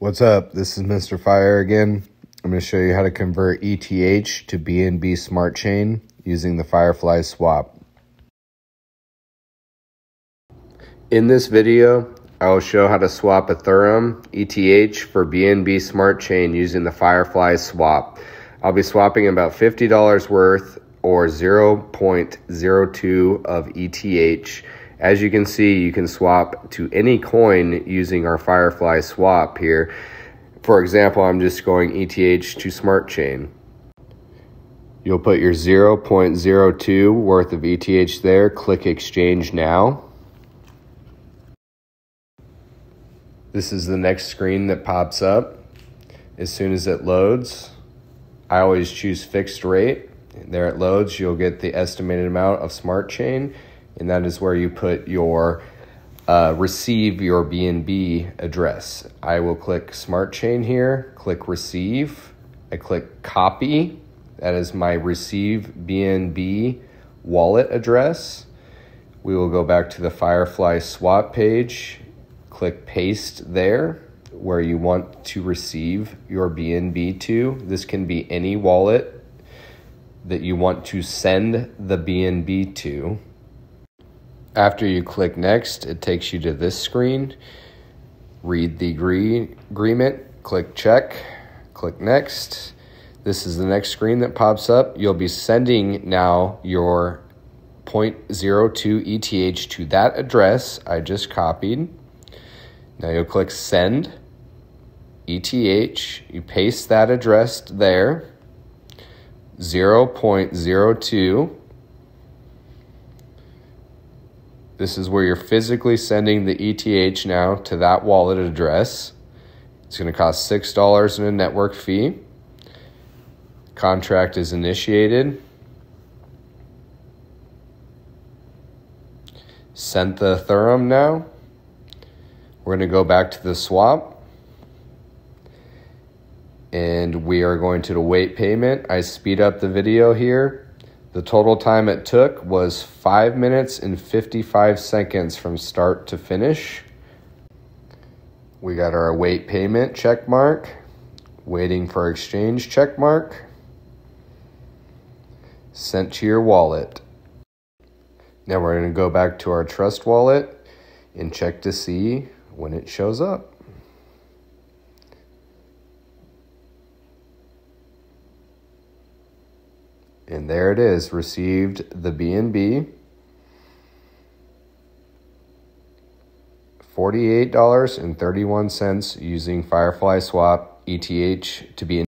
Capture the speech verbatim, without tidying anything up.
What's up? This is Mister Fire again. I'm going to show you how to convert E T H to B N B Smart Chain using the Firefly Swap. In this video, I will show how to swap Ethereum E T H for B N B Smart Chain using the Firefly Swap. I'll be swapping about fifty dollars worth or zero point zero two of E T H. As you can see, you can swap to any coin using our Firefly Swap here. For example, I'm just going E T H to Smart Chain. You'll put your zero point zero two worth of E T H there, click Exchange Now. This is the next screen that pops up. As soon as it loads, I always choose fixed rate. There it loads, you'll get the estimated amount of Smart Chain. And that is where you put your, uh, receive your B N B address. I will click Smart Chain here, click Receive. I click Copy. That is my Receive B N B wallet address. We will go back to the Firefly Swap page, click Paste there, where you want to receive your B N B to. This can be any wallet that you want to send the B N B to. After you click Next, it takes you to this screen. Read the agree agreement, click Check, click Next. This is the next screen that pops up. You'll be sending now your zero point zero two E T H to that address I just copied. Now you'll click Send E T H. You paste that address there, zero point zero two. This is where you're physically sending the E T H now to that wallet address. It's going to cost six dollars in a network fee. Contract is initiated. Sent the Ethereum now. We're going to go back to the swap. And we are going to await payment. I speed up the video here. The total time it took was five minutes and fifty-five seconds from start to finish. We got our await payment check mark, waiting for exchange check mark, sent to your wallet. Now we're going to go back to our Trust wallet and check to see when it shows up. And there it is, received the B N B, forty-eight dollars and thirty-one cents using Firefly Swap E T H to be in